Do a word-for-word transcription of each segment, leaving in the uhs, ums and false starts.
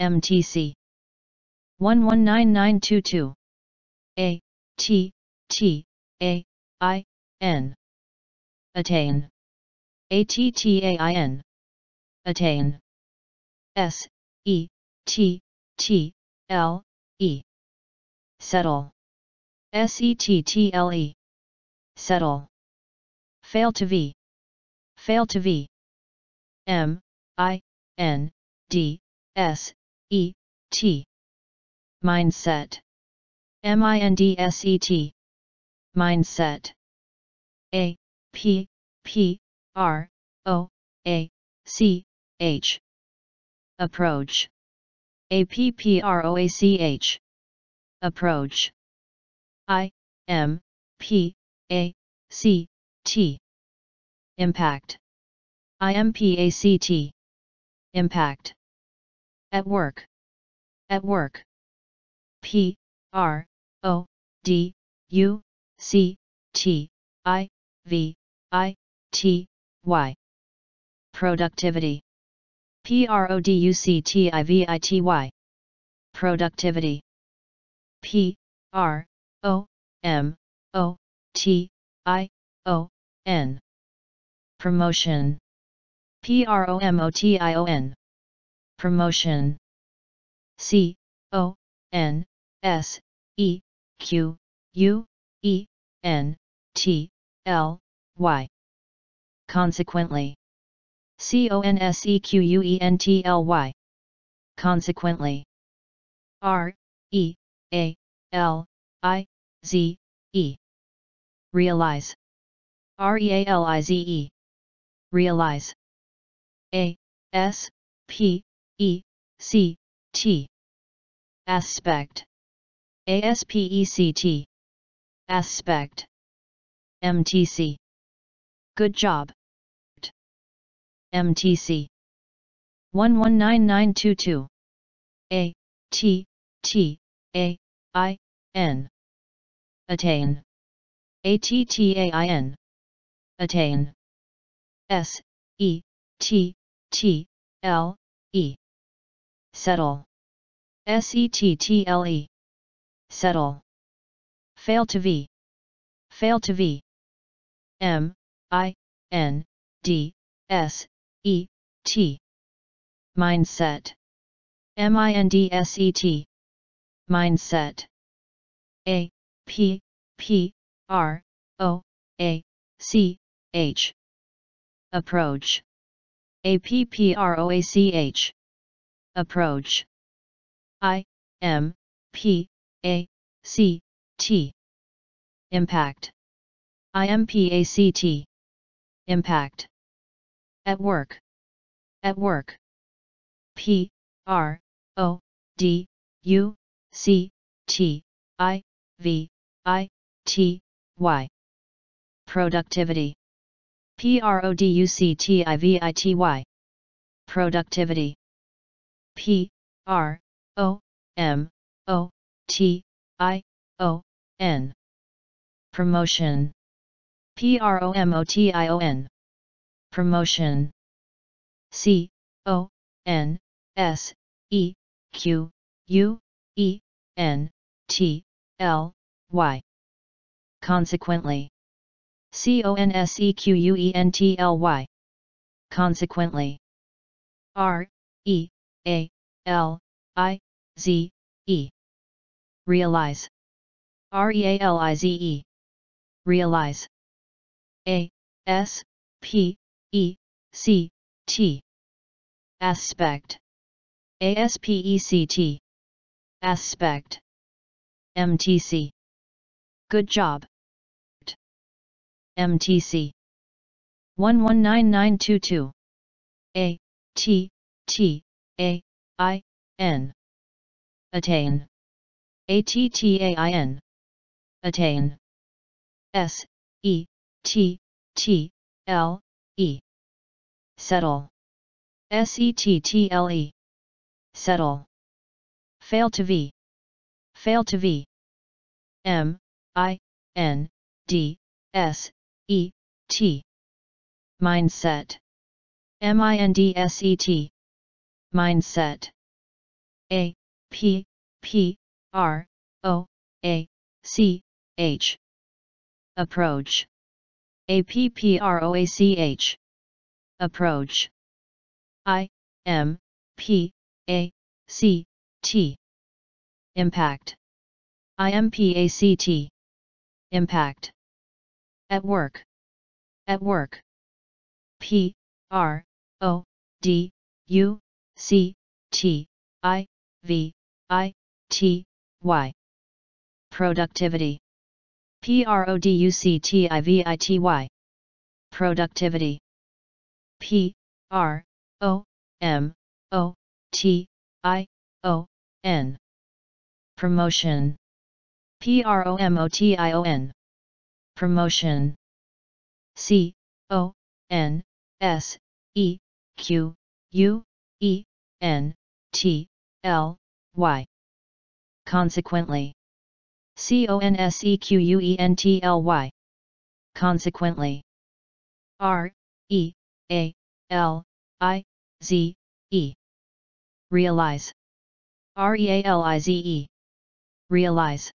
M T C. one one nine nine two two. A, T, T, A, I, N. Attain. A, T, T, A, I, N. Attain. S, E, T, T, L, E. Settle. S, E, T, T, L, E. Settle. Fail to V. Fail to V. M, I, N, D, S, E, T. Mindset. M I N D S E T. Mindset. A, P, P, R, O, A, C, H. Approach. A, P, P, R, O, A, C, H. Approach. I, M, P, A, C, T. Impact. I M P A C T. Impact. At work. At work. P, R, O, D, U, C, T, I, V, I, T, Y. Productivity. P, R, O, D, U, C, T, I, V, I, T, Y. Productivity. P, R, O, M, O, T, I, O, N. Promotion. P, R, O, M, O, T, I, O, N. Promotion. C, O, N, S, E, Q, U, E, N, T, L, Y. Consequently. C, O, N, S, E, Q, U, E, N, T, L, Y. Consequently. R, E, A, L, I, Z, E. Realize. R, E, A, L, I, Z, E. Realize. A, S, P, E, C, T. Aspect. A S P E C T. Aspect. M T C. Good job. M T C. one one nine nine two two. A, T, T, A, I, N. Attain. A, T, T, A, I, N. Attain. S, E, T, T, L, E. Settle. S, E, T, T, L, E. Settle. Fail to V. Fail to V. M, I, N, D, S, E, T. Mindset. M, I, N, D, S, E, T. Mindset. A, P, P, R, O, A, C, H. Approach. A, P, P, R, O, A, C, H. Approach. I, M, P, A, C, T. Impact. I M P A C T. Impact. At work. At work. P, R, O, D, U, C, T, I, V, I, T, Y. Productivity. P, R, O, D, U, C, T, I, V, I, T, Y. Productivity. P, R, O, M, O, T, I, O, N. Promotion. P, R, O, M, O, T, I, O, N. Promotion. C, O, N, S, E, Q, U, E, N, T, L, Y. Consequently. C, O, N, S, E, Q, U, E, N, T, L, Y. Consequently. R, E, A, L, I, Z, E. Realize. R, E, A, L, I, Z, E. Realize. A, S, P, E, C, T. Aspect. A, S, P, E, C, T. Aspect. M T C. Good job. M T C. one one nine nine two two. A, T, T, A, I, N. Attain. A, T, T, A, I, N. Attain. S, E, T, T, L, E. Settle. S, E, T, T, L, E. Settle. Fail to V. Fail to V. M, I, N, D, S, E, T. Mindset. M, I, N, D, S, E, T. Mindset. A, P, P, R, O, A, C, H. Approach. A P P R O A C H. Approach. I, M, P, A, C, T. Impact. I M P A C T. Impact. At work. At work. P, R, O, D, U, C, T, I, V, I, T, Y. Productivity. P, R, O, D, U, C, T, I, V, I, T, Y. Productivity. P, R, O, M, O, T, I, O, N. Promotion. P, R, O, M, O, T, I, O, N. Promotion. C, O, N, S, E, Q, U, E, N, T, L, Y. Consequently. C, O, N, S, E, Q, U, E, N, T, L, Y. Consequently. R, E, A, L, I, Z, E. Realize. R, E, A, L, I, Z, E. Realize.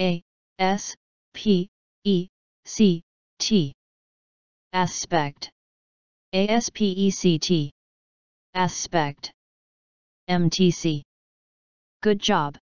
A, S, P, E, C, T. Aspect. A S P E C T. Aspect. M T C. Good job.